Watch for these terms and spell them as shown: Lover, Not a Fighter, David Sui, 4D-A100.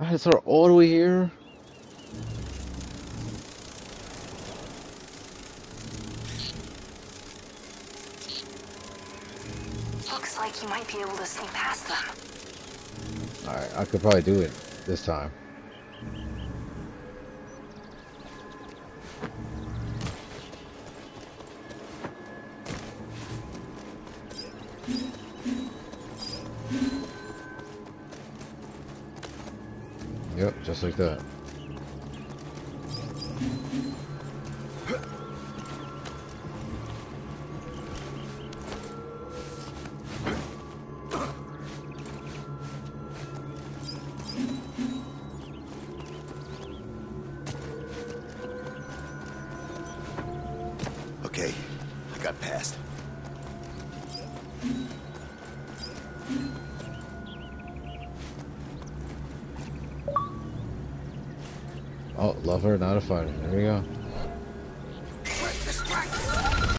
I had to start all the way here. Looks like you might be able to sneak past them. Alright, I could probably do it this time. Yep, just like that. Okay, I got past. Oh, Lover, Not a Fighter. There we go.